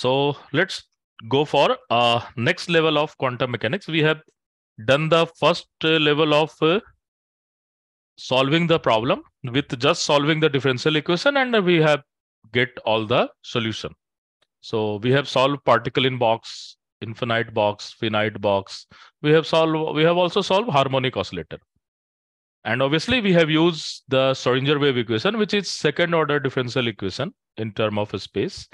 So let's go for next level of quantum mechanics. We have done the first level of solving the problem with just solving the differential equation, and we have get all the solution. So we have solved particle in box, infinite box, finite box. We have also solved harmonic oscillator. And obviously we have used the Schrödinger wave equation, which is second order differential equation in term of space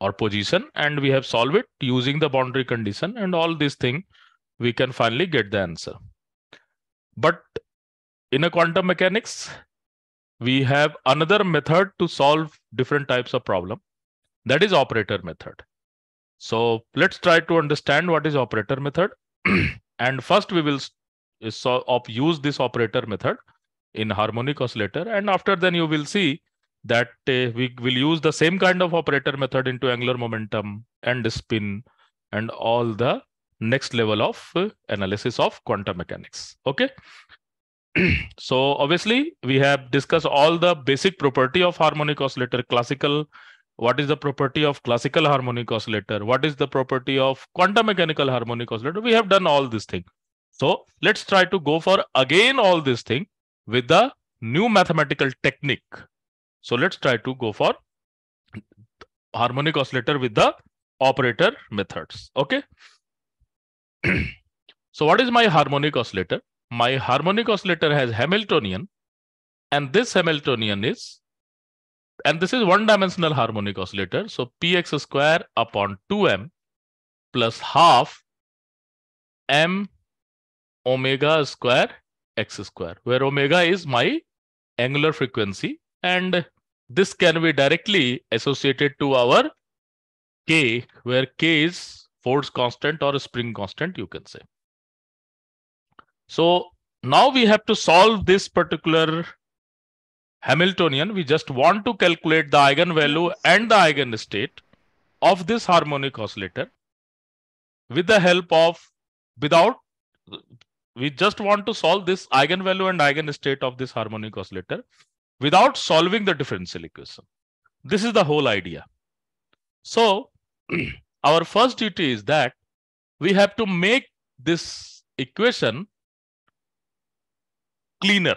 or position. And we have solved it using the boundary condition and all these things. We can finally get the answer. But in a quantum mechanics, we have another method to solve different types of problem. That is operator method. So let's try to understand what is operator method. And first we will use this operator method in harmonic oscillator. And after then you will see that we will use the same kind of operator method into angular momentum and spin and all the next level of analysis of quantum mechanics. Okay. So obviously we have discussed all the basic property of harmonic oscillator, classical. What is the property of classical harmonic oscillator? What is the property of quantum mechanical harmonic oscillator? We have done all this thing. So let's try to go for again all this thing with the new mathematical technique. So let's try to go for harmonic oscillator with the operator methods. Okay. So what is my harmonic oscillator? My harmonic oscillator has Hamiltonian, and this Hamiltonian is, and this is one-dimensional harmonic oscillator. So px square upon 2m plus half m omega square x square, where omega is my angular frequency, and this can be directly associated to our k, where k is force constant or spring constant, you can say. So now we have to solve this particular Hamiltonian. We just want to calculate the eigenvalue and the eigenstate of this harmonic oscillator with the help of, we just want to solve this eigenvalue and eigenstate of this harmonic oscillator without solving the differential equation. This is the whole idea. So our first duty is that we have to make this equation cleaner.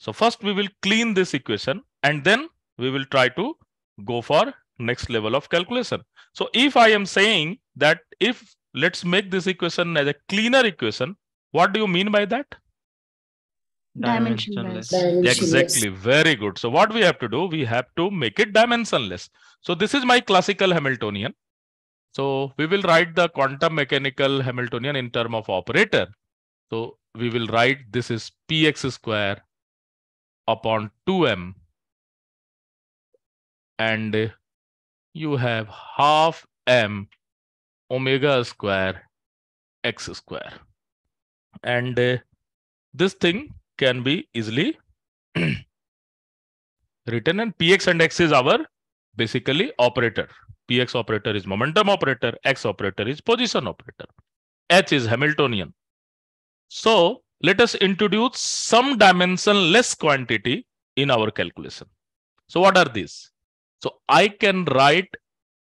So first we will clean this equation, and then we will try to go for next level of calculation. So if I am saying that if let's make this equation as a cleaner equation, what do you mean by that? Dimensionless. Exactly. Very good. So what we have to do, we have to make it dimensionless. So this is my classical Hamiltonian. So we will write the quantum mechanical Hamiltonian in term of operator. So we will write this is px square upon 2m, and you have half m omega square x square, and this thing can be easily written, and px and x is our basically operator. Px operator is momentum operator, x operator is position operator, h is Hamiltonian. So let us introduce some dimensionless quantity in our calculation. So what are these? So I can write,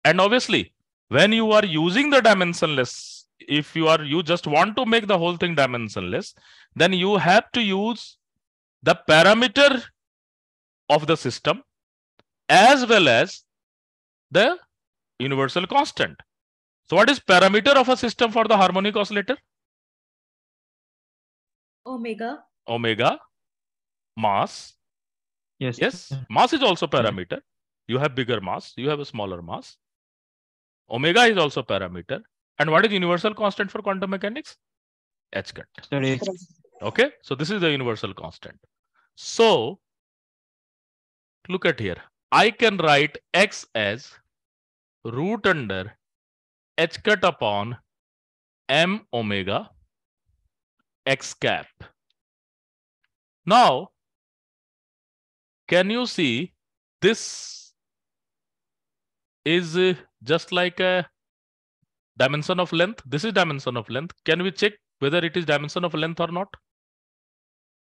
and obviously when you are using the dimensionless, if you are, you just want to make the whole thing dimensionless, then you have to use the parameter of the system as well as the universal constant. So what is parameter of a system for the harmonic oscillator? Omega. Omega, mass. Yes. Yes. Mass is also parameter. You have bigger mass, you have a smaller mass. Omega is also parameter. And what is universal constant for quantum mechanics? H cut. Okay. So this is the universal constant. So look at here. I can write x as root under h cut upon m omega x cap. Now, can you see this is just like a dimension of length? This is dimension of length. Can we check whether it is dimension of length or not?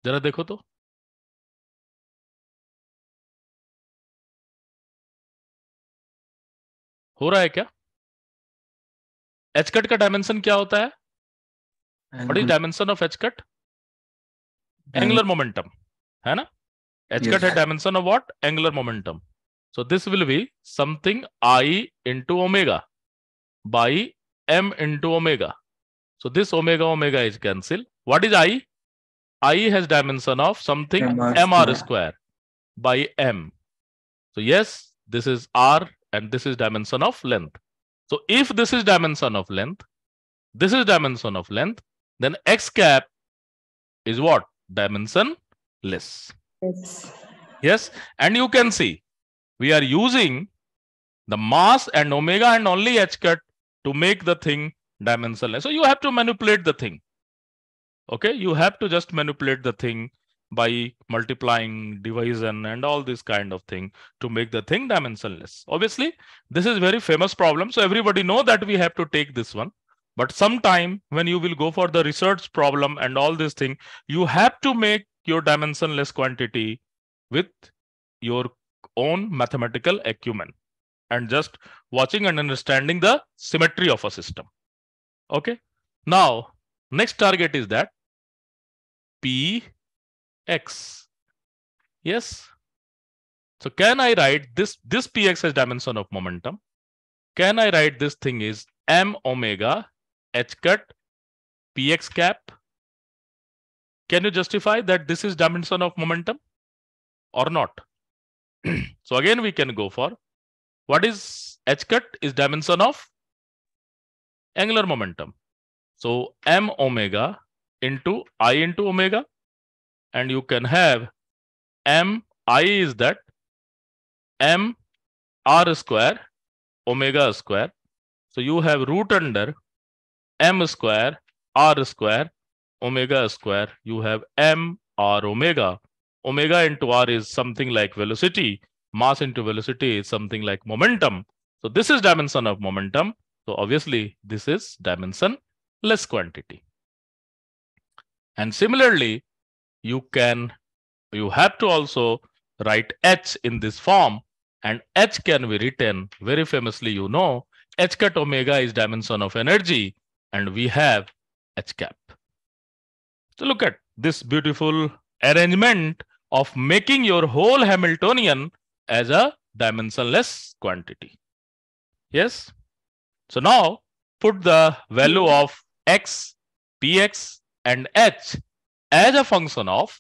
Jara dekho to. हो रहा है क्या? H cut का dimension क्या होता है? What is dimension of H cut? Angular momentum, है ना? एच कट है dimension of what? Angular momentum. So this will be something I into omega by M into omega. So this omega omega is cancel. What is I? I has dimension of something mr square by m. So yes, this is r and this is dimension of length. So if this is dimension of length, this is dimension of length, then x cap is what? Dimensionless. Yes. Yes, and you can see we are using the mass and omega and only h cut to make the thing dimensionless. So you have to manipulate the thing. Okay, you have to just manipulate the thing by multiplying, division and all this kind of thing to make the thing dimensionless. Obviously this is very famous problem, so everybody know that we have to take this one. But sometime when you will go for the research problem and all this thing, you have to make your dimensionless quantity with your own mathematical acumen and just watching and understanding the symmetry of a system. Okay, now next target is that px. Yes, so can I write this px as dimension of momentum? Can I write this thing is m omega h cut px cap? Can you justify that this is dimension of momentum or not? So again we can go for what is h cut is dimension of angular momentum. So m omega into I into omega, and you can have m I is that m r square omega square. So you have root under m square r square omega square. You have m r omega. Omega into r is something like velocity. Mass into velocity is something like momentum. So this is dimension of momentum. So obviously this is dimensionless quantity. And similarly, you have to also write h in this form, and h can be written very famously. You know, h cut omega is dimension of energy, and we have h cap. So look at this beautiful arrangement of making your whole Hamiltonian as a dimensionless quantity. Yes. So now put the value of x, px and h as a function of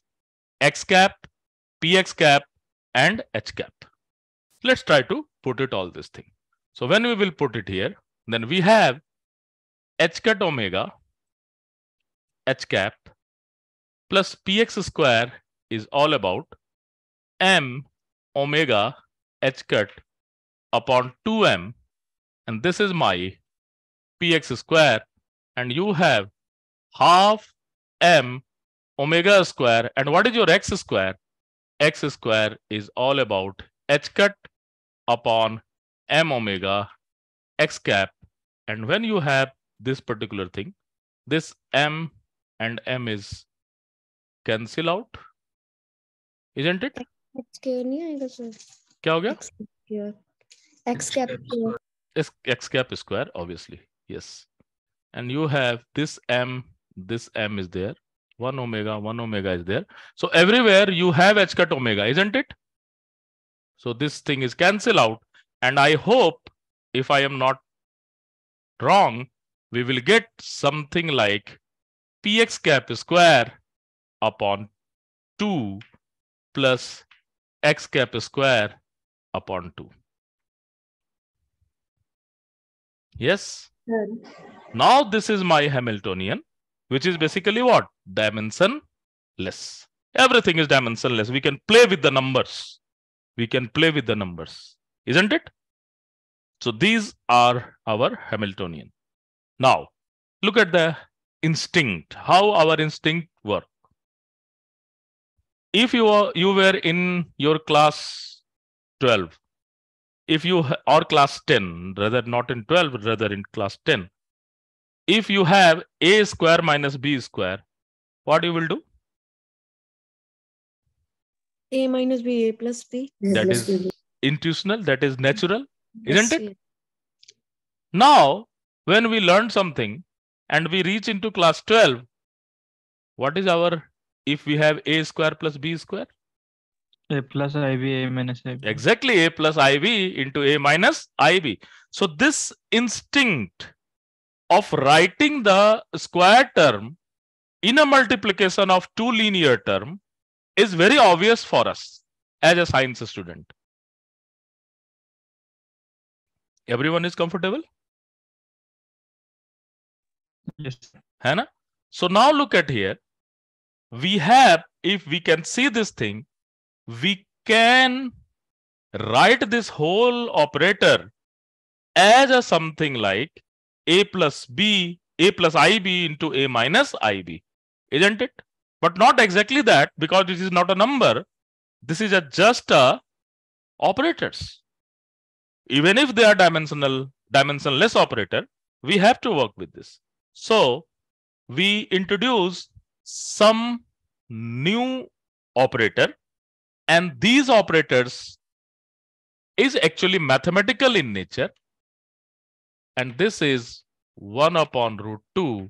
x cap, px cap and h cap. Let's try to put it all this thing. So when we will put it here, then we have h cut omega h cap plus px square is all about m omega h cut upon 2m. And this is my px square, and you have half m omega square. And what is your x square? X square is all about h cut upon m omega x cap. And when you have this particular thing, this m and m is cancel out, isn't it? Kya ho gaya? X cap. Is x cap square, obviously. Yes, and you have this m is there, one omega is there. So everywhere you have h cut omega, isn't it? So this thing is cancel out, and I hope if I am not wrong, we will get something like px cap square upon 2 plus x cap square upon 2. Yes. Now this is my Hamiltonian, which is basically what? Dimensionless. Everything is dimensionless. We can play with the numbers. We can play with the numbers, isn't it? So these are our Hamiltonian. Now look at the instinct. How our instinct work? If you were in your class 12. If you or class 10, rather not in 12, rather in class 10, if you have a square minus b square, what you will do? A minus b, a plus b. That is intuitional, that is natural, isn't it? Now, when we learn something and we reach into class 12, what is our, if we have a square plus b square? A plus IB, A minus IB. Exactly, A plus IB into A minus IB. So this instinct of writing the square term in a multiplication of two linear term is very obvious for us as a science student. Everyone is comfortable? Yes. Hannah? So now look at here. We have, if we can see this thing, we can write this whole operator as a something like A plus B, A plus IB into A minus IB, isn't it? But not exactly that, because this is not a number. This is a just a operators. Even if they are dimensionless operator, we have to work with this. So we introduce some new operator, and these operators is actually mathematical in nature. And this is 1 upon root 2.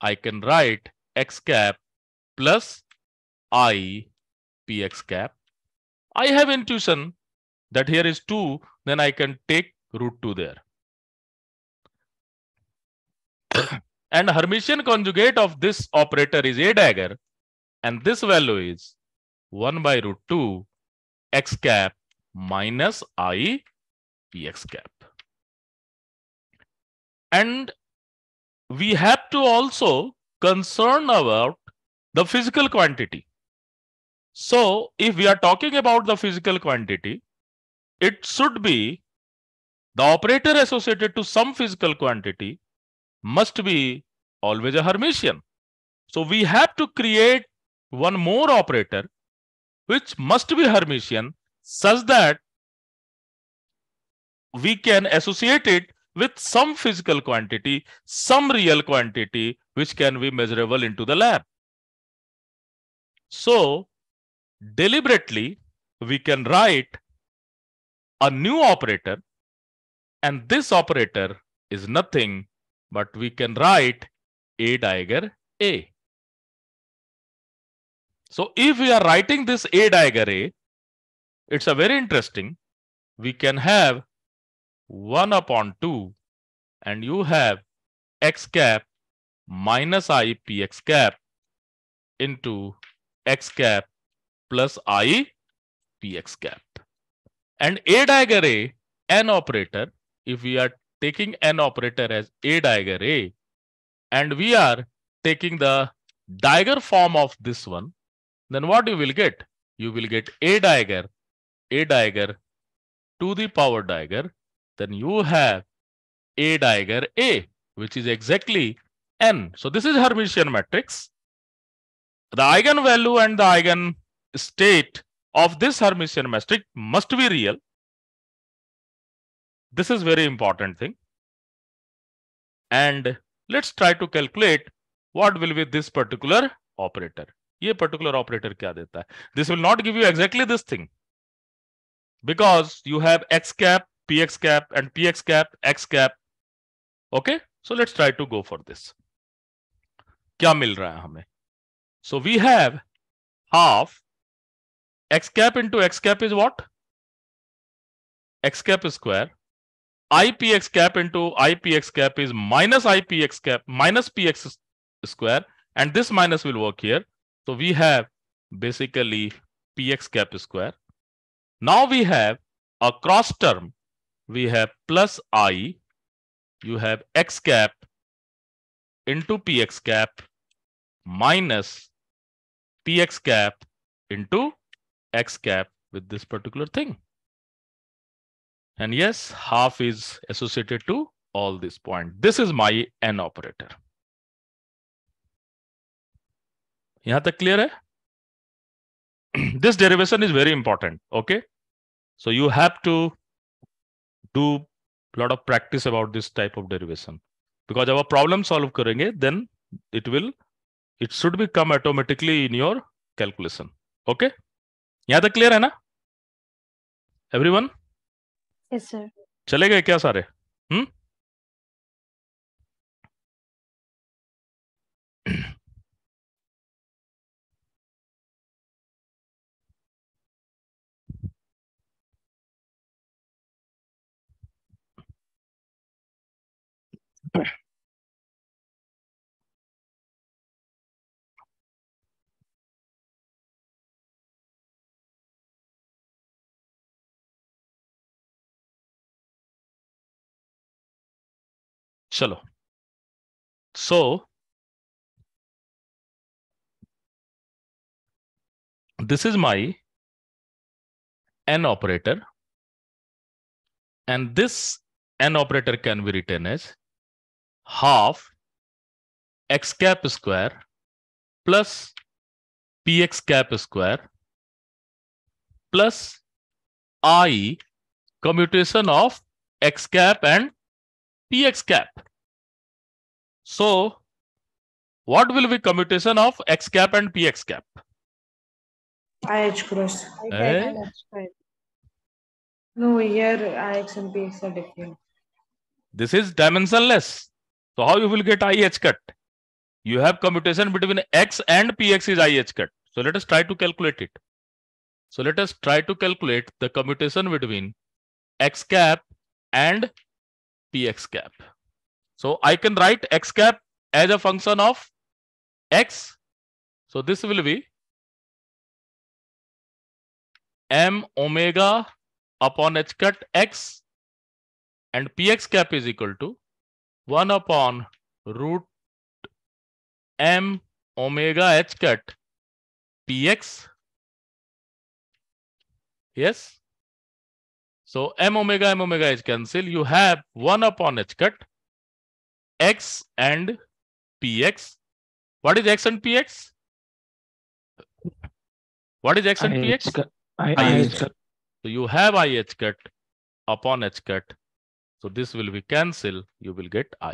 I can write x cap plus I px cap. I have intuition that here is 2. Then I can take root 2 there. And Hermitian conjugate of this operator is a dagger. And this value is 1 by root 2 x cap minus I px cap. And we have to also concern about the physical quantity. So if we are talking about the physical quantity, it should be the operator associated to some physical quantity must be always a Hermitian. So we have to create one more operator which must be Hermitian such that we can associate it with some physical quantity, some real quantity, which can be measurable into the lab. So deliberately, we can write a new operator, and this operator is nothing, but we can write a dagger A. So if we are writing this a dagger A, it's a very interesting, we can have 1 upon 2, and you have x cap minus I px cap into x cap plus I px cap. And a dagger A, an operator, if we are taking an operator as a dagger A, and we are taking the dagger form of this one, then what you will get? You will get a dagger to the power dagger. Then you have a dagger A, which is exactly n. So this is Hermitian matrix. The eigenvalue and the eigenstate of this Hermitian matrix must be real. This is very important thing. And let's try to calculate what will be this particular operator. Ye particular operator kya deta hai? This will not give you exactly this thing, because you have x cap, px cap, and px cap, x cap. Okay, so let's try to go for this. Kya mil raha hai hame? So we have half x cap into x cap is what? X cap is square. I px cap into I px cap is minus I px cap minus px square, and this minus will work here. So we have basically px cap square. Now we have a cross term. We have plus I, you have x cap into px cap minus px cap into x cap with this particular thing. And yes, half is associated to all this point. This is my n operator. Yahan tak clear hai? This derivation is very important. Okay. So you have to do a lot of practice about this type of derivation, because our problem solve karenge, then it should become automatically in your calculation. Okay, yahan tak clear hai na everyone? Yes sir. Chale gaye kya sare? Chalo. So this is my n operator, and this n operator can be written as half x cap square plus px cap square plus I commutation of x cap and px cap. So what will be commutation of x cap and px cap? IH cross. No, here IH and PX are different. This is dimensionless. So how you will get IH cut? You have commutation between X and PX is IH cut. So let us try to calculate it. So let us try to calculate the commutation between X cap and PX cap. So I can write X cap as a function of X. So this will be M omega upon h cut x, and px cap is equal to 1 upon root m omega h cut px. Yes. So m omega is cancel. You have 1 upon h cut x and px. What is x and px? What is x and px? IH cut. So you have IH cut upon H cut. So this will be cancelled. You will get I.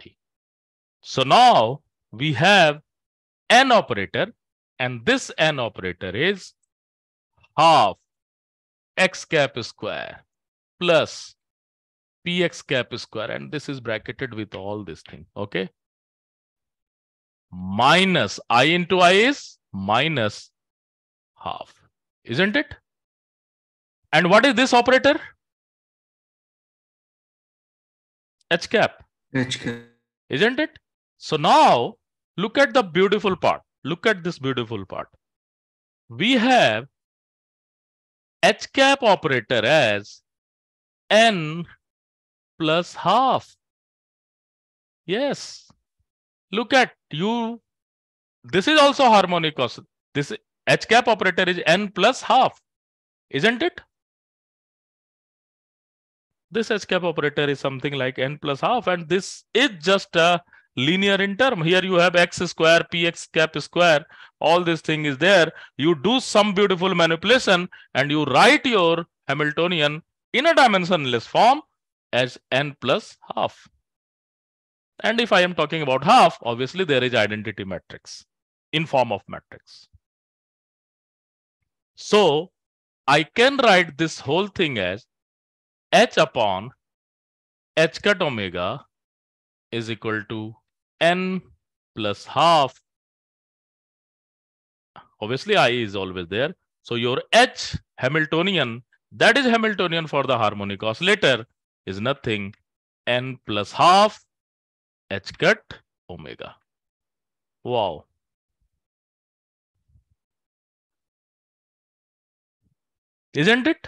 So now we have N operator, and this N operator is half X cap square plus PX cap square, and this is bracketed with all this thing. Okay. Minus I into I is minus half. Isn't it? And what is this operator? H cap. H cap. Isn't it? So now look at the beautiful part. Look at this beautiful part. We have H cap operator as N plus half. Yes. Look at you. This is also harmonic oscillator. This H cap operator is N plus half. Isn't it? This H cap operator is something like n plus half, and this is just a linear in term. Here you have x square, px cap square, all this thing is there. You do some beautiful manipulation and you write your Hamiltonian in a dimensionless form as n plus half. And if I am talking about half, obviously there is identity matrix in form of matrix. So I can write this whole thing as H upon H cut omega is equal to N plus half. Obviously, I is always there. So your H Hamiltonian, that is Hamiltonian for the harmonic oscillator, is nothing N plus half H cut omega. Wow. Isn't it?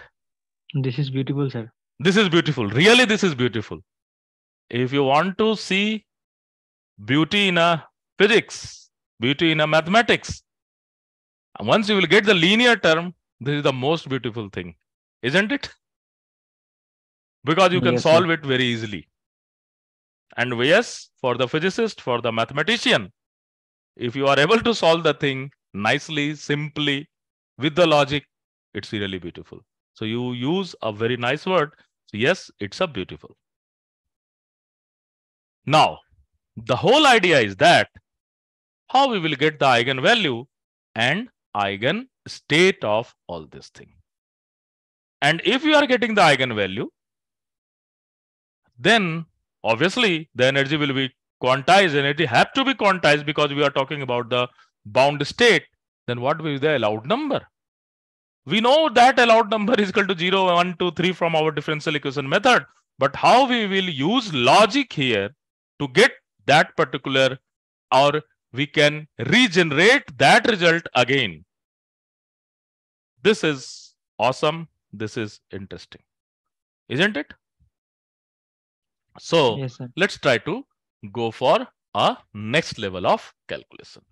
This is beautiful, sir. This is beautiful. Really, this is beautiful. If you want to see beauty in a physics, beauty in a mathematics, once you will get the linear term, this is the most beautiful thing. Isn't it? Because you can solve it very easily. And yes, for the physicist, for the mathematician, if you are able to solve the thing nicely, simply, with the logic, it's really beautiful. So you use a very nice word. So yes, it's a beautiful. Now, the whole idea is that how we will get the eigenvalue and eigenstate of all this thing. And if you are getting the eigenvalue, then obviously the energy will be quantized. Energy have to be quantized because we are talking about the bound state. Then what will be the allowed number? We know that allowed number is equal to 0, 1, 2, 3 from our differential equation method. But how we will use logic here to get that particular, or we can regenerate that result again. This is awesome. This is interesting, isn't it? So yes, let's try to go for a next level of calculation.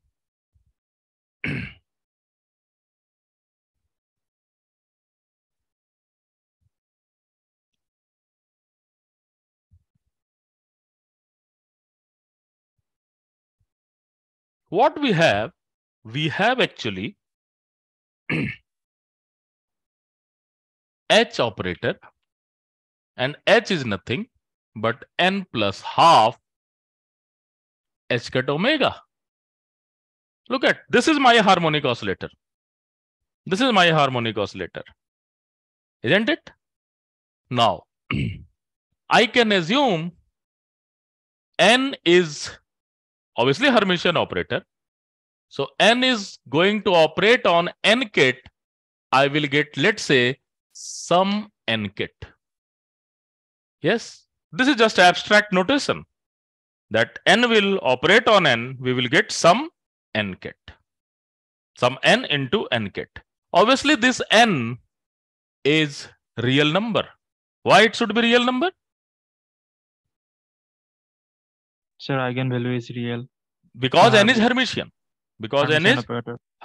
What we have actually H operator, and H is nothing but n plus half h cut omega. Look at this is my harmonic oscillator. This is my harmonic oscillator, isn't it? Now, I can assume n is obviously Hermitian operator. So n is going to operate on n kit. I will get, let's say, some n kit. Yes, this is just abstract notation that n will operate on n. We will get some n kit, some n into n kit. Obviously, this n is real number. Why it should be real number? Sir, eigenvalue is real. Because n is Hermitian. Because n is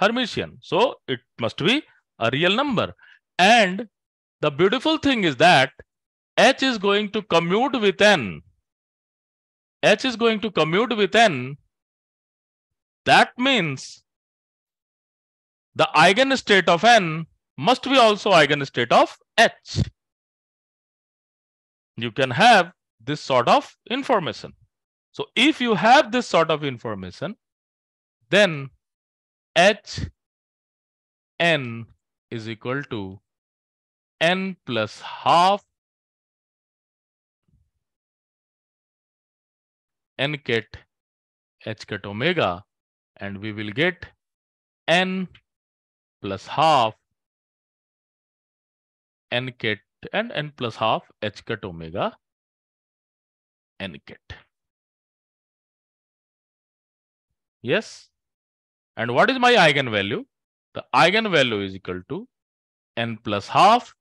Hermitian. So it must be a real number. And the beautiful thing is that h is going to commute with n. H is going to commute with n. That means the eigenstate of n must be also eigenstate of h. You can have this sort of information. So if you have this sort of information, then h n is equal to n plus half n ket h ket omega, and we will get n plus half n ket and n plus half h ket omega n ket. Yes. And what is my eigenvalue? The eigenvalue is equal to n plus half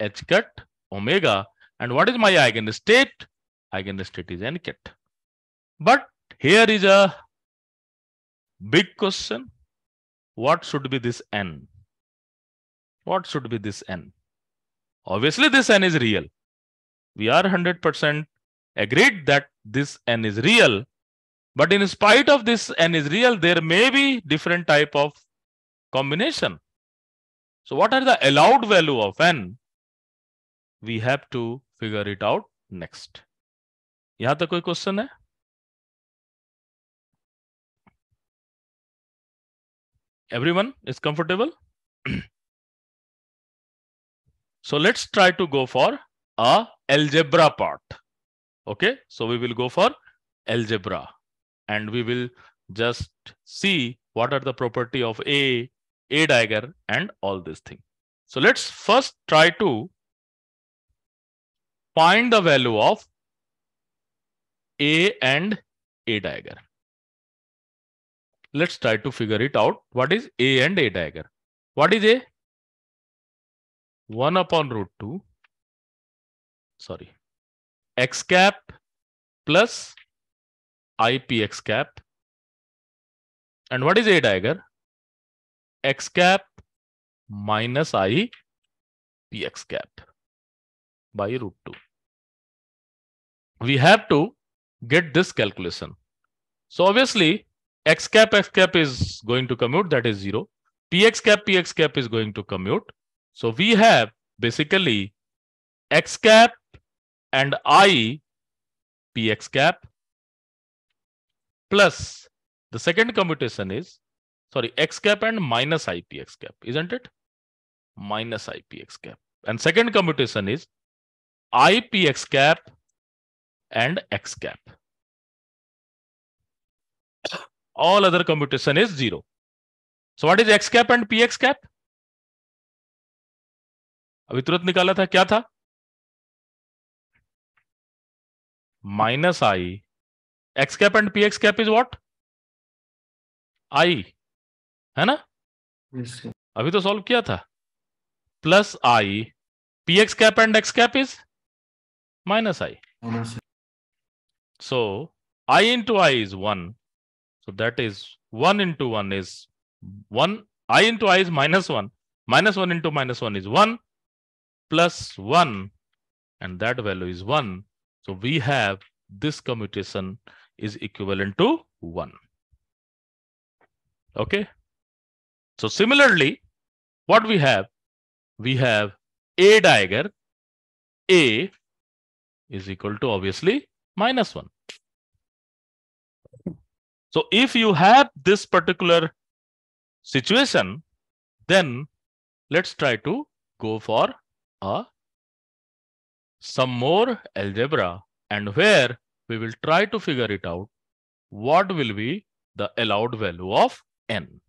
h cut omega. And what is my eigenstate? Eigenstate is n cut. But here is a big question. What should be this n? What should be this n? Obviously, this n is real. We are 100% agreed that this n is real. But in spite of this n is real, there may be different type of combination. So what are the allowed value of n? We have to figure it out next. Yahan tak koi question hai? Everyone is comfortable? So let's try to go for a algebra part. Okay, so we will go for algebra. And we will just see what are the property of A dagger, and all this thing. So let's first try to find the value of A and A dagger. Let's try to figure it out. What is A and A dagger? What is A? 1 upon root 2. Sorry. X cap plus IPX cap. And what is A dagger? X cap minus IPX cap by root 2. We have to get this calculation. So obviously, X cap is going to commute, that is 0. PX cap is going to commute. So we have basically X cap and IPX cap. Plus, the second commutation is, sorry, x cap and minus IPX cap, isn't it? Minus IPX cap. And second commutation is IPX cap and x cap. All other commutation is 0. So what is x cap and px cap? अभी तुरंत निकाला था, क्या था? Minus I x cap and px cap is what? I, है ना? Yes. अभी तो solve किया था. Plus I, px cap and x cap is minus I. Yes. So I into I is 1. So that is 1 into 1 is 1. I into I is minus 1. Minus 1 into minus 1 is 1. Plus 1. And that value is 1. So we have this commutation is equivalent to 1. Okay. So similarly, what we have? We have A dagger. A is equal to obviously minus 1. So if you have this particular situation, then let's try to go for some more algebra, and where we will try to figure it out what will be the allowed value of n.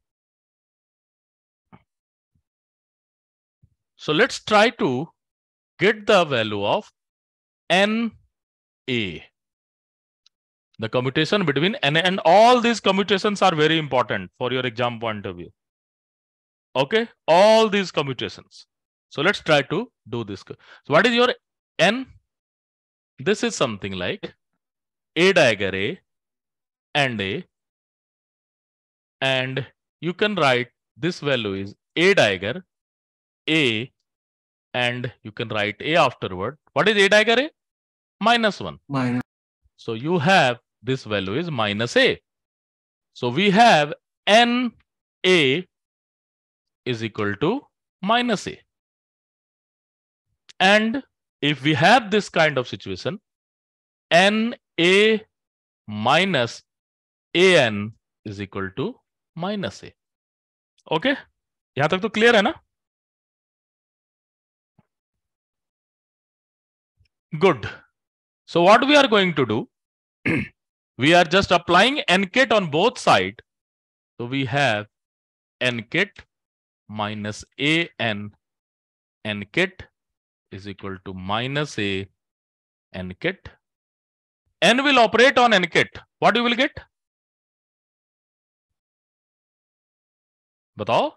So let's try to get the value of n a. The commutation between n and all these commutations are very important for your exam point of view. Okay, all these commutations. So let's try to do this. So what is your n? This is something like a dagger a, and you can write this value is a dagger a, and you can write a afterward. What is a dagger a? Minus 1. Minus. So you have this value is minus a. So we have n a is equal to minus a. And if we have this kind of situation, n a minus a n is equal to minus a. Okay? यहाँ तक तो clear है ना? Good. So what we are going to do, we are just applying n-ket on both sides. So we have n-ket minus a n, n-ket is equal to minus a n-ket. N will operate on n-ket. What you will get? Batao.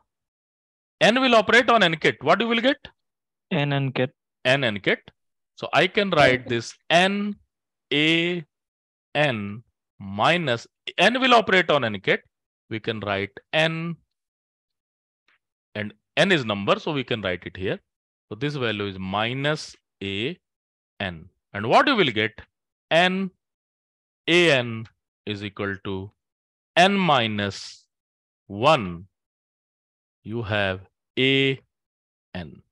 N will operate on n-ket. What you will get? N n-ket. N n-ket. So I can write this n a n minus n will operate on n-ket. We can write n, and n is number, so we can write it here. So this value is minus a n, and what you will get? N a n is equal to n minus 1. You have a n.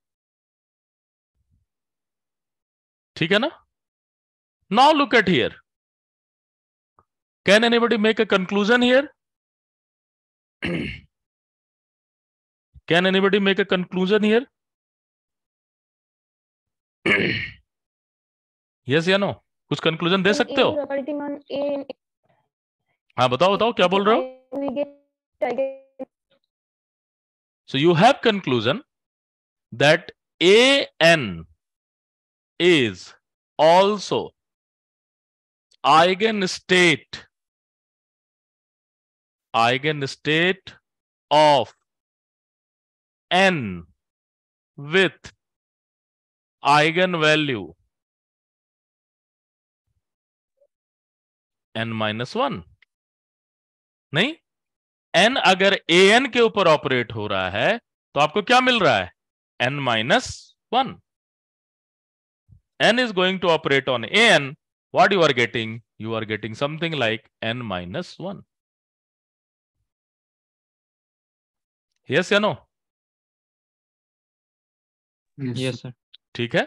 ठीक है ना? Now look at here. Can anybody make a conclusion here? Can anybody make a conclusion here? Yes या no? कुछ conclusion दे सकते हो? हाँ बताओ बताओ क्या बोल रहे हो? So you have conclusion that a n is also eigenstate of n with eigenvalue n minus 1. नहीं, n अगर an के ऊपर ऑपरेट हो रहा है तो आपको क्या मिल रहा है? n minus 1. N is going to operate on an. What you are getting? You are getting something like n minus 1. Yes or no? Yes, yes sir. ठीक है?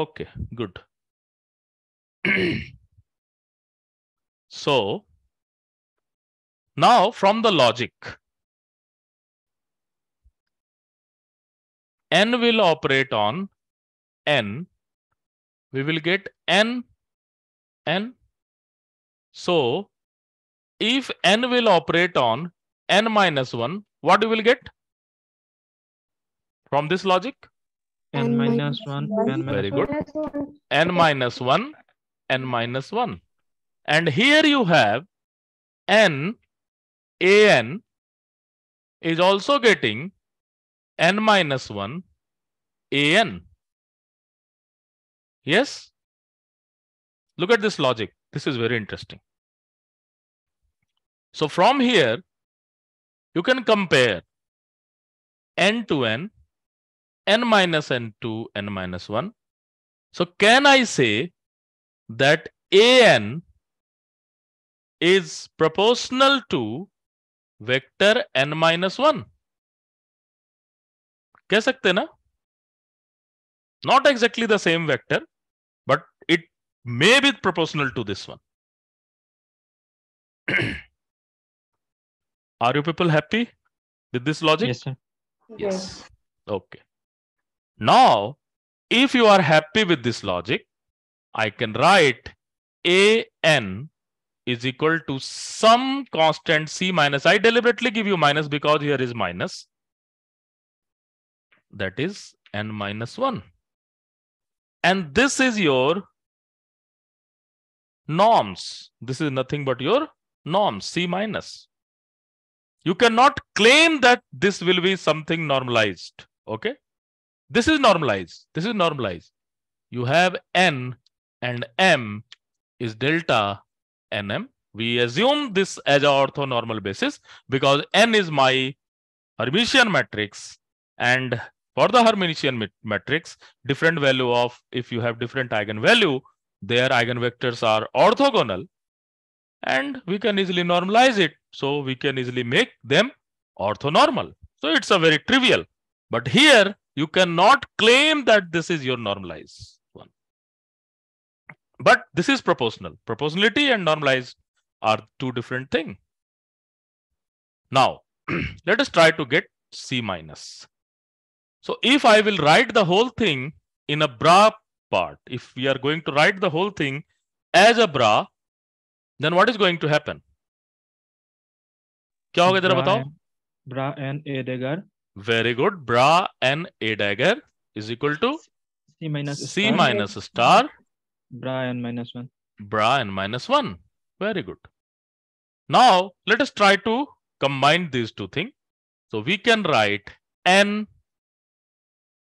Okay, good. So, now from the logic, n will operate on n. We will get n. So if n will operate on n minus 1, what you will get from this logic? N minus 1. Very good. N minus 1, n minus 1. And here you have an is also getting n minus 1 an. Yes? Look at this logic. This is very interesting. So from here, you can compare n to n minus n to n minus 1. So can I say that an is proportional to vector n minus 1? Keh sakte na? Not exactly the same vector, but it may be proportional to this one. Are you people happy with this logic? Yes, sir. Yes. Okay. Now, if you are happy with this logic, I can write an is equal to some constant c minus. I deliberately give you minus because here is minus. That is n minus 1. And this is your norms. This is nothing but your norms, c minus. You cannot claim that this will be something normalized. Okay. This is normalized. This is normalized. You have n and m is delta nm. We assume this as an orthonormal basis because n is my Hermitian matrix, and for the Hermitian matrix, different value of, if you have different eigenvalue, their eigenvectors are orthogonal, and we can easily normalize it. So we can easily make them orthonormal. So it's a very trivial, but here you cannot claim that this is your normalized one. But this is proportional. Proportionality and normalized are two different things. Now, let us try to get C minus. So if I will write the whole thing in a bra part, if we are going to write the whole thing as a bra, then what is going to happen? Kya hoga zara batao? Bra and a dagger. Very good. Bra and a dagger is equal to C minus star. Bra and minus 1. Bra and minus 1. Very good. Now, let us try to combine these two things. So we can write n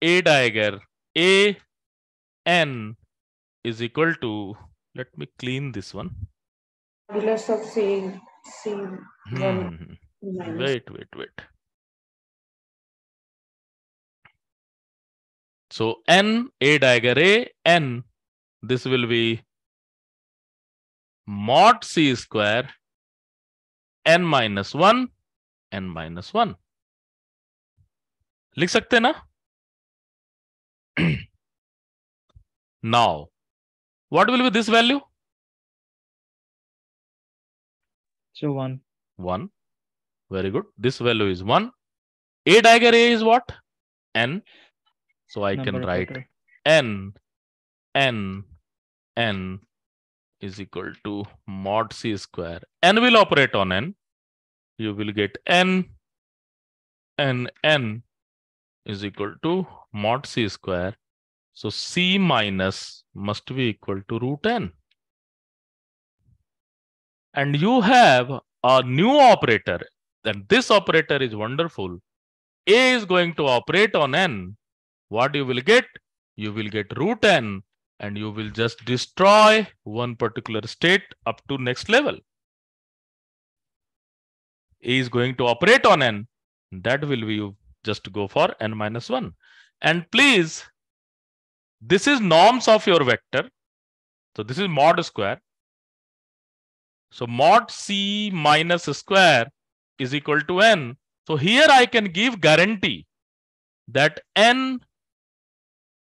a dagger a n is equal to, let me clean this one. Modulus of C minus. Wait. So n a dagger a n, this will be mod c square n minus 1. Likh sakte na? Now, what will be this value? So 1. 1. Very good. This value is 1. A dagger A is what? N. So I can write n is equal to mod C square. N will operate on N. You will get n is equal to mod C square. So C minus must be equal to root n. And you have a new operator. And this operator is wonderful. A is going to operate on n. What you will get? You will get root n. And you will just destroy one particular state up to next level. A is going to operate on n. That will be you just go for n minus 1. And please, this is norms of your vector. So this is mod square. So mod c minus square is equal to n. So here I can give guarantee that n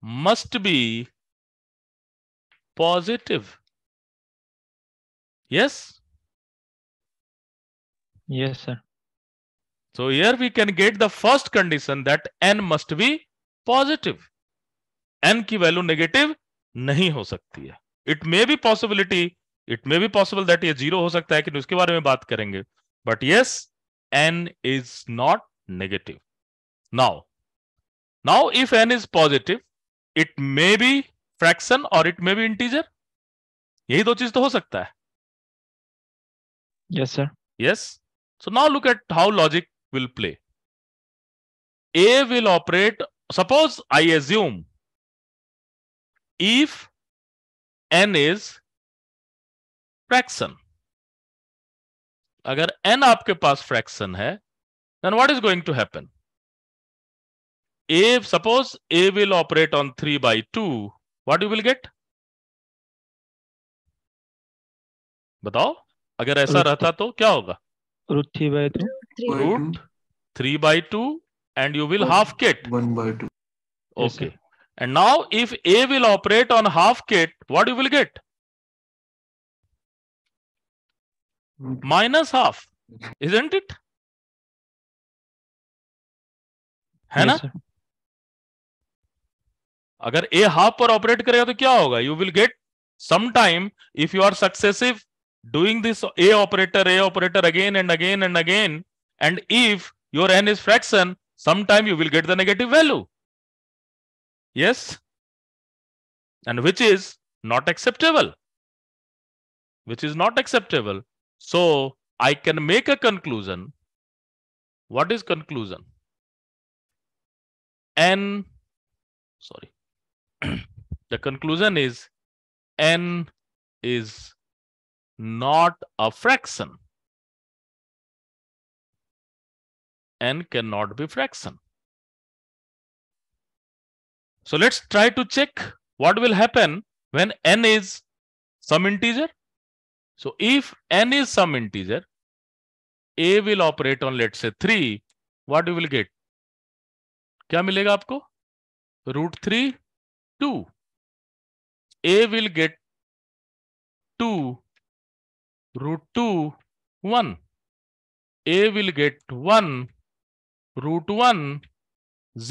must be positive. Yes? Yes, sir. So here we can get the first condition that n must be positive. N ki value negative nahi ho sakti hai. It may be possibility. It may be possible that ye zero ho sakta hai, ki uske baare mein baat karenge. But yes, n is not negative. Now if n is positive, it may be fraction or it may be integer. Yehi do cheez to ho sakta hai. Yes, sir. Yes. So now look at how logic will play. A will operate. Suppose I assume if n is fraction. Agar n आपके पास fraction है, then what is going to happen? If suppose A will operate on 3/2, what you will get? बताओ, अगर ऐसा रहता तो क्या होगा? Root 3 by 2, and you will half kit. 1/2. Okay. Yes, and now if A will operate on half kit, what you will get? -half, isn't it? है ना? अगर A half पर ऑपरेट करेगा तो क्या होगा? You will get sometime if you are successive doing this A operator again and again and again, and if your n is fraction, sometime you will get the negative value. Yes? And which is not acceptable. Which is not acceptable. So I can make a conclusion. What is conclusion? The conclusion is n is not a fraction. N cannot be fraction. So let's try to check what will happen when n is some integer. So if n is some integer, A will operate on, let's say, 3, what you will get? क्या मिलेगा आपको? √3/2. A will get 2, √2, 1. A will get 1, √1,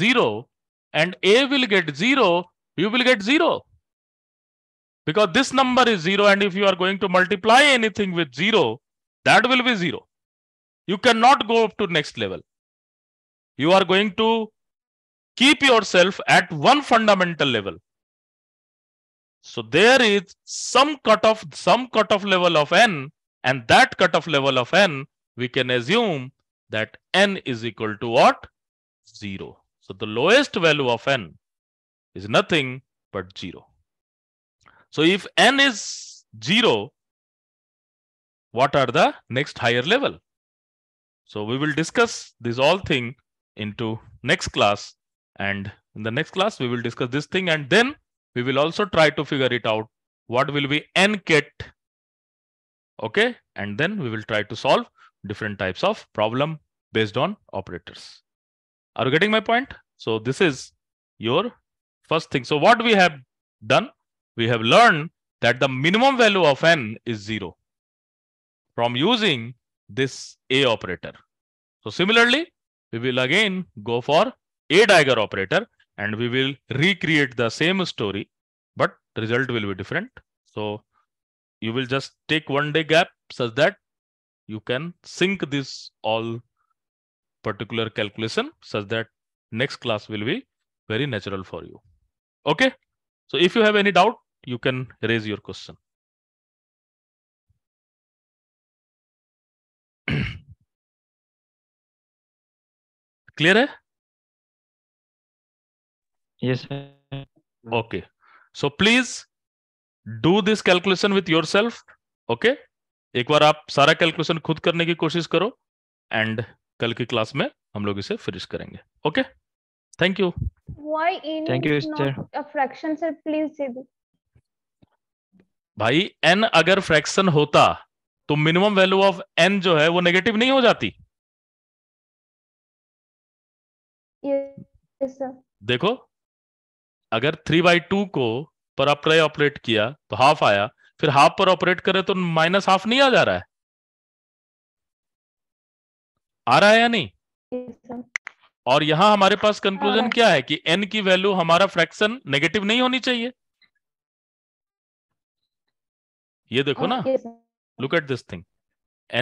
0, and A will get 0, you will get 0. Because this number is 0, and if you are going to multiply anything with 0, that will be 0. You cannot go up to next level. You are going to keep yourself at one fundamental level. So there is some cutoff level of n, and that cutoff level of n, we can assume that n is equal to what? 0. So the lowest value of n is nothing but 0. So if n is 0, what are the next higher level? So we will discuss this all thing into next class. And in the next class, we will discuss this thing. And then we will also try to figure it out. What will be n-ket? Okay. And then we will try to solve different types of problem based on operators. Are you getting my point? So this is your first thing. So what we have done, we have learned that the minimum value of n is 0 from using this A operator. So similarly, we will again go for Heidegger operator, and we will recreate the same story, but the result will be different. So you will just take 1 day gap such that you can sync this all particular calculation such that next class will be very natural for you. Okay. So if you have any doubt, you can raise your question. Clear hai? Yes, sir. Okay. So please do this calculation with yourself. Okay. एक बार आप सारा calculation खुद करने की कोशिश करो, and कल की क्लास में हम लोग इसे फिनिश करेंगे. Okay, thank you. Why n is not a fraction, sir? Please say this. भाई n अगर फ्रैक्शन होता तो मिनिमम वैल्यू ऑफ n जो है वो नेगेटिव नहीं हो जाती. Yes sir. देखो, अगर 3/2 को पर आपने ऑपरेट किया तो हाफ आया, फिर हाफ पर ऑपरेट करे तो -half नहीं आ जा रहा है? आ रहा है या नहीं? Yes, और यहां हमारे पास कंक्लूजन क्या है कि n की वैल्यू हमारा फ्रैक्शन नेगेटिव नहीं होनी चाहिए. ये देखो ना, look at this thing,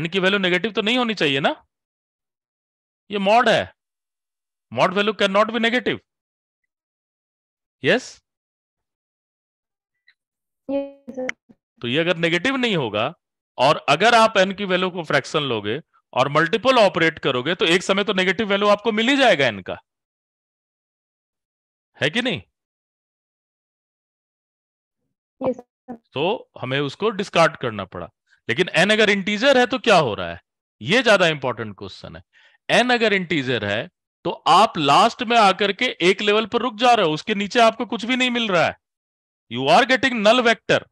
n की वैल्यू नेगेटिव तो नहीं होनी चाहिए ना. ये मॉड है, mod value can not be negative. Yes. तो ये अगर नेगेटिव नहीं होगा और अगर आप एन की वैल्यू को फ्रैक्शन लोगे और मल्टीपल ऑपरेट करोगे तो एक समय तो नेगेटिव वैल्यू आपको मिल ही जाएगा एन का, है कि नहीं? Yes. तो हमें उसको डिस्कार्ड करना पड़ा। लेकिन एन अगर इंटीजर है तो क्या हो रहा है, ये ज्यादा इंपॉर्टेंट क्वेश्चन है। एन अगर इंटीजर है तो आप लास्ट में आकर के एक लेवल पर रुक जा रहे हो, उसके नीचे आपको कुछ भी नहीं मिल रहा है। You are getting null vector.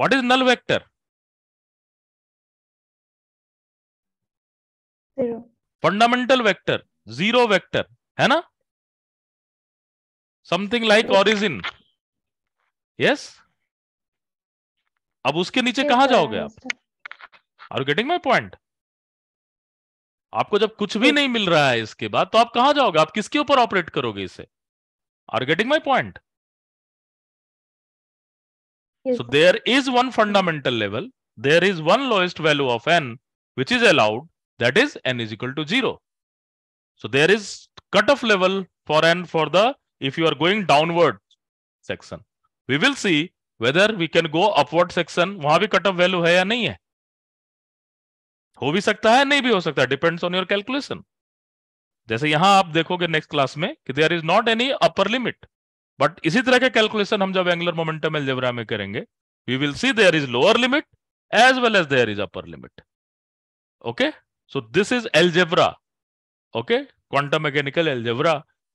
What is null vector? Fundamental vector, zero vector, है ना? Something like origin, yes. अब उसके नीचे कहां जाओगे आप? Are you getting my point? आपको जब कुछ भी नहीं मिल रहा है इसके बाद तो आप कहां जाओगे, आप किसके ऊपर ऑपरेट करोगे इसे? Are you getting my point? So there is one fundamental level, there is one lowest value of N which is allowed, that is n is equal to 0. So there is cutoff level for n for the, if you are going downward section. We will see whether we can go upward section. वहां भी cutoff value है या नहीं है, हो भी सकता है नहीं भी हो सकता, depends on your calculation. जैसे यहां आप देखोगे next class में कि there is not any upper limit. But इसी तरह के calculation हम जब angular momentum algebra में करेंगे, we will see there is lower limit as well as there is upper limit. Okay? So this is algebra, okay, quantum mechanical algebra,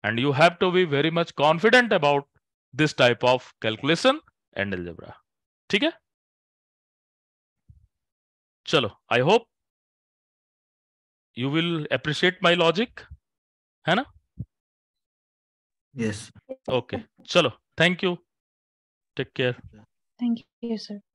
and you have to be very much confident about this type of calculation and algebra. ठीक है, चलो, I hope you will appreciate my logic, है ना? Yes. Okay, चलो, thank you, take care. Thank you, sir.